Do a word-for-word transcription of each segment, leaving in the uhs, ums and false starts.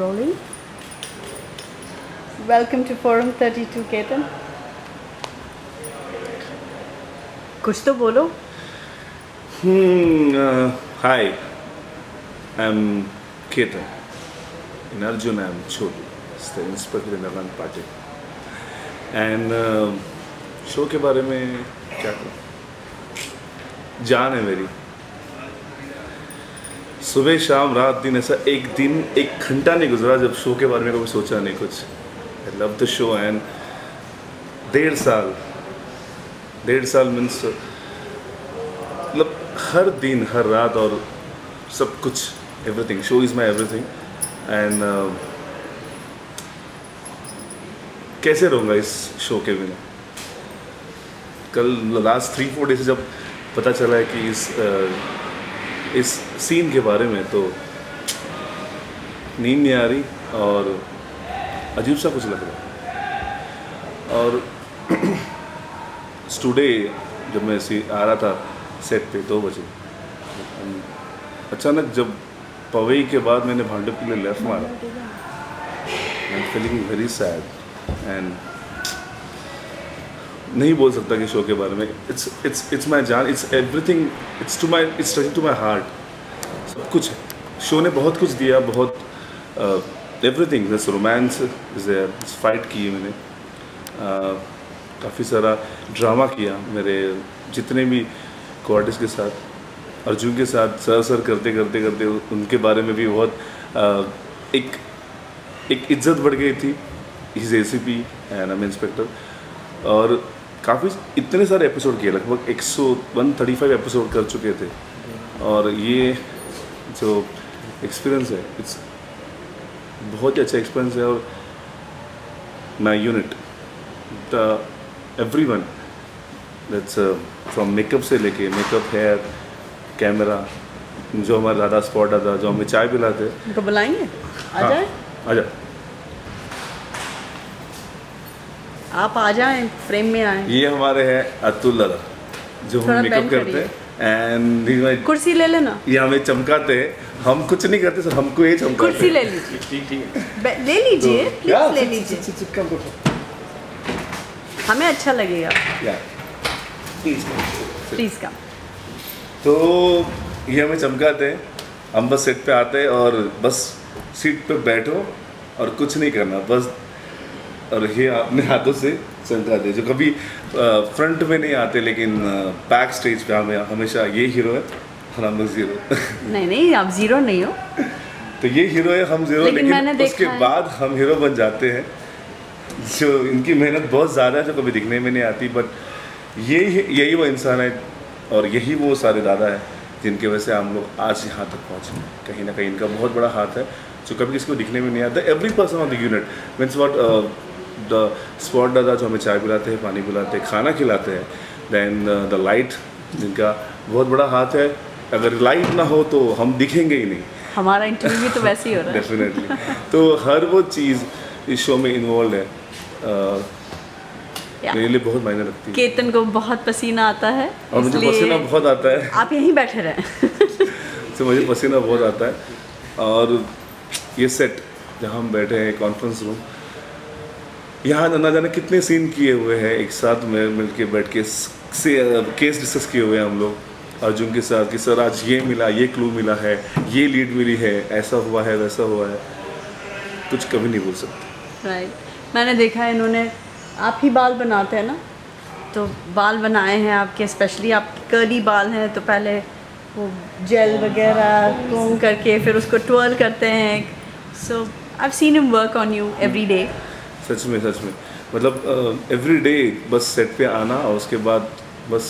Rolling. Welcome to Forum thirty-two, Ketan. कुछ तो बोलो. Hmm. Uh, hi. I'm Ketan. In Arjun, I'm Chotu. It's the inspector in the land party. And uh, show के बारे में क्या कहूँ? जान है मेरी. सुबह शाम रात दिन ऐसा एक दिन एक घंटा नहीं गुजरा जब शो के बारे में कभी सोचा नहीं कुछ. I love the show and डेढ़ साल डेढ़ साल मीन्स मतलब हर दिन हर रात और सब कुछ everything. Show is my everything and कैसे रहूँगा इस शो के बिना. कल लास्ट थ्री फोर डे से जब पता चला है कि इस uh, इस सीन के बारे में तो नींद नहीं आ रही और अजीब सा कुछ लग रहा. और स्टूडे जब मैं ऐसे आ रहा था सेट पे दो बजे अचानक जब पवई के बाद मैंने भांडे के लिए लेफ्ट मारा. I am feeling very sad and नहीं बोल सकता कि शो के बारे में. इट्स इट्स इट्स माई जान. It's everything. It's to my it's touching to my heart. सब कुछ शो ने बहुत कुछ दिया. बहुत एवरीथिंग. दिस रोमांस इज इस फाइट की मैंने. uh, काफ़ी सारा ड्रामा किया मेरे जितने भी को आर्टिस्ट के साथ. अर्जुन के साथ सर सर करते करते करते उनके बारे में भी बहुत uh, एक एक इज्जत बढ़ गई थी. Is A C P and I am inspector. और काफ़ी इतने सारे एपिसोड किए. लगभग एक सौ वन थर्टी फाइव एपिसोड कर चुके थे. और ये जो एक्सपीरियंस है इट्स बहुत ही अच्छा एक्सपीरियंस है. और my unit the every one that's from makeup से लेके मेकअप हेयर कैमरा जो हमारा दादा स्पॉट दादा जो हमें चाय पिलाते तो बुलाएंगे. आ जाए आ जाए आप आ जाएं फ्रेम में आएं. ये हमारे हैं अतुल दादा जो हम मेकअप करते हैं एंड कुर्सी ले लेना. ये हमें चमकाते हैं. हम कुछ नहीं करते सर. हमको ये चमकाते कुर्सी ले लीजिए. ठीक ठीक है ले लीजिए प्लीज ले लीजिए. हमें अच्छा लगेगा या प्लीज प्लीज का. तो ये हमें चमकाते हैं. हम बस सेट पे आते हैं और बस सीट पे बैठो और कुछ नहीं करना बस. और ये अपने हाथों से चमकाते जो कभी फ्रंट में नहीं आते लेकिन बैक स्टेज पे हमें हमेशा ये हीरो है और हम जीरो. नहीं नहीं आप जीरो नहीं हो. तो ये हीरो है हम जीरो. लेकिन, लेकिन उसके बाद हम हीरो बन जाते हैं. जो इनकी मेहनत बहुत ज़्यादा है जो कभी दिखने में नहीं आती. बट यही यही वो इंसान है और यही वो सारे दादा है जिनके वजह से हम लोग आज यहाँ तक पहुँचे. कहीं ना कहीं इनका बहुत बड़ा हाथ है जो कभी किसको दिखने में नहीं आता. Every person of the unit means what the spot दादा जो हमें चाय पिलाते हैं पानी पिलाते हैं खाना खिलाते हैं. दैन द लाइट जिनका बहुत बड़ा हाथ है. अगर लाइट ना हो तो हम दिखेंगे ही नहीं. हमारा इंटरव्यू तो वैसे ही हो रहा है डेफिनेटली. तो हर वो चीज़ इस शो में इन्वॉल्व है. uh, yeah. मेरे लिए बहुत मायने रखती है. केतन को बहुत पसीना आता है और मुझे पसीना बहुत आता है. आप यहीं बैठे रहे तो मुझे पसीना बहुत आता है. और ये सेट जहाँ हम बैठे हैं कॉन्फ्रेंस रूम यहाँ ना जाने कितने सीन किए हुए हैं एक साथ में मिलके बैठ के से केस डिस्कस किए हुए हैं हम लोग. अर्जुन के साथ कि सर आज ये मिला ये क्लू मिला है ये लीड मिली है ऐसा हुआ है वैसा हुआ है. कुछ कभी नहीं बोल सकते राइट right. मैंने देखा है इन्होंने आप ही बाल बनाते हैं ना तो बाल बनाए हैं आपके स्पेशली. आपके कर्ली बाल हैं तो पहले वो जेल वगैरह कूम करके फिर उसको ट्वर्ल करते हैं. So I have seen him work on you every day. सच में सच में मतलब एवरी डे बस सेट पे आना और उसके बाद बस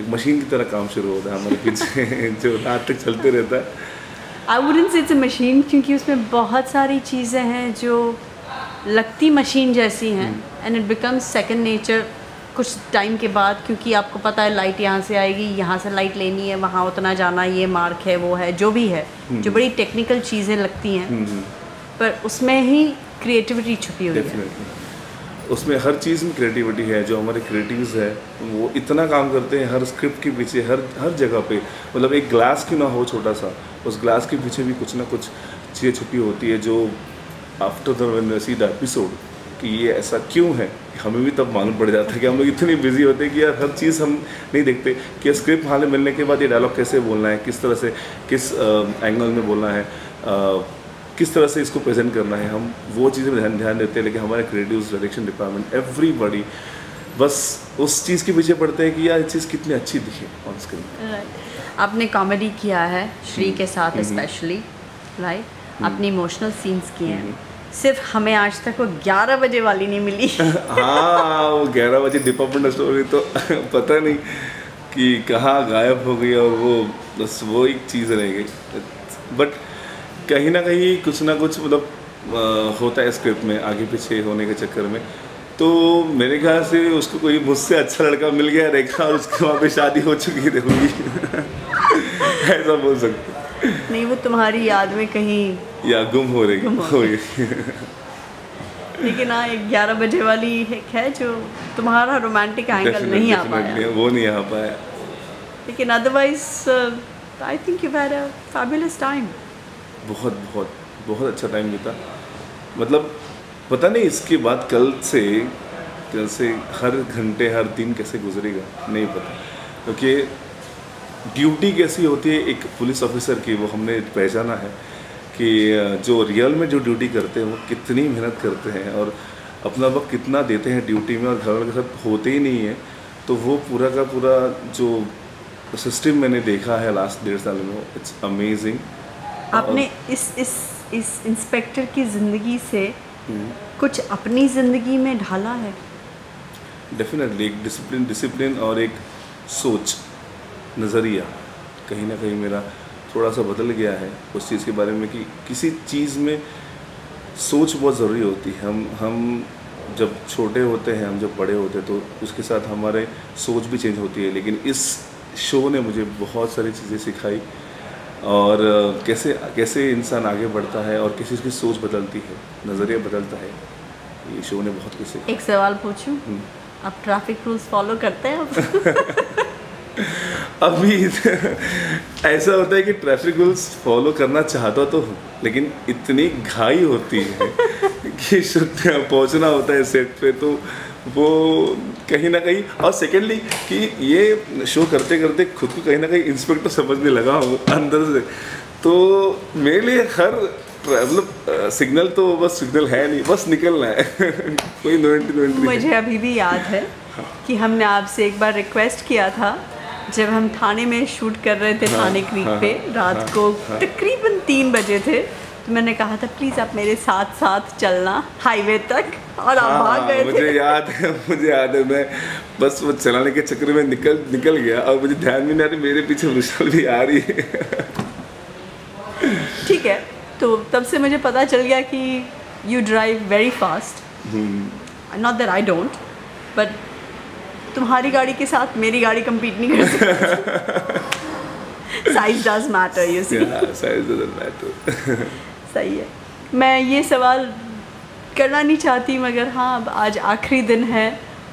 एक मशीन की तरह काम शुरू होता है हमारे पीछे जो रात तक चलते रहता है. I wouldn't say it's a machine क्योंकि उसमें बहुत सारी चीज़ें हैं जो लगती मशीन जैसी हैं and it becomes second nature कुछ टाइम के बाद. क्योंकि आपको पता है लाइट यहाँ से आएगी यहाँ से लाइट लेनी है वहाँ उतना जाना ये मार्क है वो है जो भी है hmm. जो बड़ी टेक्निकल चीज़ें लगती हैं hmm. पर उसमें ही क्रिएटिविटी छुपी हुई है. उसमें हर चीज़ में क्रिएटिविटी है. जो हमारे क्रिएटिव्स है वो इतना काम करते हैं हर स्क्रिप्ट के पीछे हर हर जगह पे. मतलब एक ग्लास क्यों ना हो छोटा सा उस ग्लास के पीछे भी कुछ ना कुछ चीज़ें छुपी होती है जो after the when I see the episode कि ये ऐसा क्यों है, हमें भी तब मालूम पड़ जाता है कि हम लोग इतने बिजी होते हैं कि यार हर चीज़ हम नहीं देखते कि स्क्रिप्ट हाल मिलने के बाद ये डायलॉग कैसे बोलना है, किस तरह से किस एंगल में बोलना है, किस तरह से इसको प्रेजेंट करना है, हम वो चीज़ें ध्यान ध्यान देते हैं। लेकिन हमारे क्रिएटिव्स, डायरेक्शन डिपार्टमेंट, एवरीबॉडी बस उस चीज़ के पीछे पड़ते हैं कि यार ये चीज़ कितनी अच्छी दिखे ऑन स्क्रीन। आपने कॉमेडी किया है श्री के साथ स्पेशली, राइट, आपने इमोशनल सीन्स किए हैं, सिर्फ हमें आज तक वो ग्यारह बजे वाली नहीं मिली। हाँ, वो ग्यारह बजे डिपार्टमेंट स्टोरी तो पता नहीं कि कहाँ गायब हो गई और वो बस वो एक चीज़ रह गई। बट कहीं ना कहीं कुछ ना कुछ मतलब होता है स्क्रिप्ट में आगे पीछे होने के चक्कर में, तो मेरे ख्याल से उसको कोई मुझसे अच्छा लड़का मिल गया रेखा और उसके वहाँ पे शादी हो चुकी होगी ऐसा बोल सकते नहीं, वो तुम्हारी याद में कहीं या गुम हो रही हो गई। लेकिन हाँ, ग्यारह बजे वाली एक है जो तुम्हारा रोमांटिक एंगल नहीं आ पाया, वो नहीं आ पाया। लेकिन otherwise I think you had a fabulous time. बहुत बहुत बहुत अच्छा टाइम बीता, मतलब पता नहीं इसके बाद कल से कल से हर घंटे हर दिन कैसे गुजरेगा नहीं पता, क्योंकि ड्यूटी कैसी होती है एक पुलिस ऑफिसर की वो हमने पहचाना है कि जो रियल में जो ड्यूटी करते हैं वो कितनी मेहनत करते हैं और अपना वक्त कितना देते हैं ड्यूटी में, और घर वालों के साथ होते ही नहीं है। तो वो पूरा का पूरा जो सिस्टम मैंने देखा है लास्ट डेढ़ साल में, इट्स अमेजिंग। आपने इस इस इस इंस्पेक्टर की ज़िंदगी से कुछ अपनी ज़िंदगी में ढाला है? डेफिनेटली एक डिसिप्लिन डिसिप्लिन और एक सोच, नज़रिया कहीं ना कहीं मेरा थोड़ा सा बदल गया है उस चीज़ के बारे में कि किसी चीज़ में सोच बहुत ज़रूरी होती है। हम हम जब छोटे होते हैं, हम जब बड़े होते हैं तो उसके साथ हमारे सोच भी चेंज होती है। लेकिन इस शो ने मुझे बहुत सारी चीज़ें सिखाई और कैसे कैसे इंसान आगे बढ़ता है और किसी की सोच बदलती है, नज़रिया बदलता है, ये शो ने बहुत कुछ सीखा। एक सवाल पूछूं, आप ट्रैफिक रूल्स फॉलो करते हैं आप? अभी ऐसा होता है कि ट्रैफिक रूल्स फॉलो करना चाहता तो हूँ, लेकिन इतनी घाई होती है कि पहुँचना होता है सेट पे, तो वो कहीं ना कहीं। और सेकेंडली कि ये शो करते करते खुद को कहीं ना कहीं इंस्पेक्टर समझने लगा हूँ अंदर से, तो मेरे लिए हर मतलब सिग्नल तो बस सिग्नल है नहीं, बस निकलना है कोई नो एंट्री नो एंट्री। मुझे अभी भी याद है कि हमने आपसे एक बार रिक्वेस्ट किया था जब हम थाने में शूट कर रहे थे, हाँ, थाने क्रीक हाँ, पे रात हाँ, को हाँ, तकरीबन तीन बजे थे, तो मैंने कहा था प्लीज़ आप मेरे साथ साथ चलना हाईवे तक, और आप भाग गए थे। मुझे याद है, मुझे याद है, मैं बस वो चलाने के चक्कर में निकल निकल गया और मुझे ध्यान भी नहीं आ रही, मेरे पीछे विशाल भी आ रही है। ठीक है, तो तब से मुझे पता चल गया कि you drive very fast, not that I don't, but तुम्हारी गाड़ी के साथ मेरी गाड़ी कंपीट नहीं कर सकती। Size does matter, you see, size does matter. सही है, मैं ये सवाल करना नहीं चाहती, मगर हाँ, अब आज आखिरी दिन है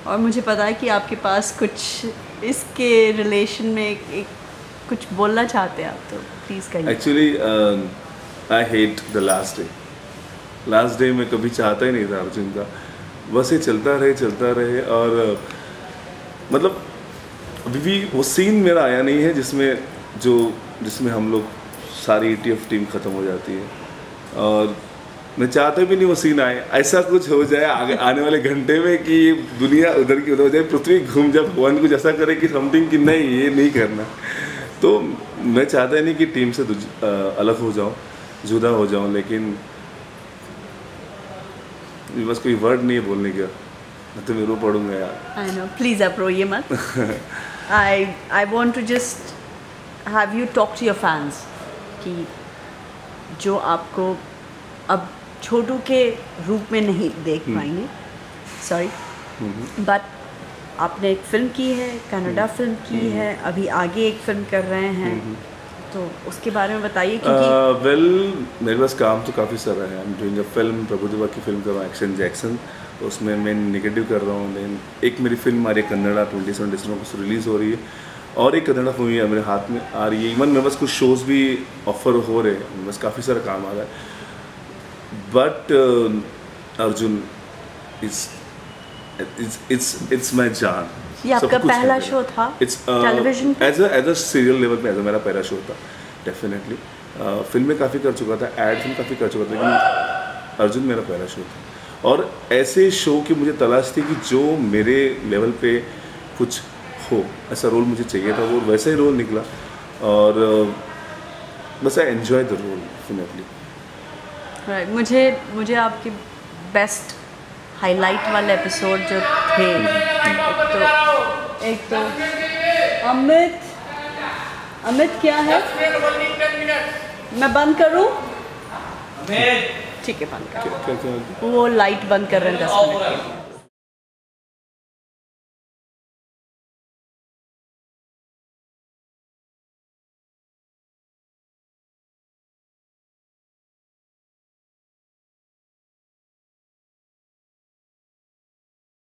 और मुझे पता है कि आपके पास कुछ इसके रिलेशन में एक, एक कुछ बोलना चाहते हैं आप, तो प्लीज़ कहिए। Actually I hate the last day. Last day मैं कभी चाहता ही नहीं था अर्जुन का, बस ये चलता रहे चलता रहे और मतलब अभी भी वो सीन मेरा आया नहीं है जिसमें जो जिसमें हम लोग सारी ई टी एफ टीम ख़त्म हो जाती है, और मैं चाहता भी नहीं वो सीन आए। ऐसा कुछ हो जाए आगे आने वाले घंटे में कि दुनिया उधर की उधर हो जाए, पृथ्वी घूम जाए, भगवान कुछ ऐसा करे कि समथिंग कि नहीं ये नहीं करना। तो मैं चाहता नहीं कि टीम से अलग हो जाऊँ, जुदा हो जाऊँ, लेकिन बस कोई वर्ड नहीं है बोलने का, तो मैं रो पड़ूंगा यार। आई नो, प्लीज़ आप रोइए मत। I I want to just have you talk to your fans कि जो आपको अब छोटू के रूप में नहीं देख पाएंगे, सॉरी, बट आपने एक फिल्म की है, कनाडा फिल्म की है, अभी आगे एक फिल्म कर रहे हैं, तो उसके बारे में बताइए। क्योंकि वेल मेरे पास काम तो काफ़ी सारा है। I am doing a film, Prabhudeva की फिल्म कर रहा हूँ, एक्शन जैक्सन, उसमें मैं नेगेटिव कर रहा हूँ। देन एक मेरी फिल्म आ रही है कन्नड़ा, ट्वेंटी सेवन डिसम्बर को रिलीज़ हो रही है, और एक कन्नड़ा मूवी मेरे हाथ में आ रही है। इवन मेरे पास कुछ शोज़ भी ऑफर हो रहे हैं, बस काफ़ी सारा काम आ रहा है। but uh, Arjun is it's it's it's my jaan. ये आपका पहला शो था टेलीविजन पे? As a as a serial level पे एज अ मेरा पहला शो था डेफिनेटली. फिल्म में काफ़ी कर चुका था, एड फिल्म काफ़ी कर चुका था, लेकिन अर्जुन मेरा पहला शो था. और ऐसे शो की मुझे तलाश थी कि जो मेरे लेवल पे कुछ हो, ऐसा रोल मुझे चाहिए था. वो वैसा ही रोल निकला और बस I enjoy the role definitely. Right. मुझे मुझे आपके बेस्ट हाईलाइट वाले एपिसोड जो थे, एक तो अमित अमित क्या है, मैं बंद करूं? ठीक है, बंद करूँ. वो लाइट बंद कर रहे हैं दस मिनट के लिए.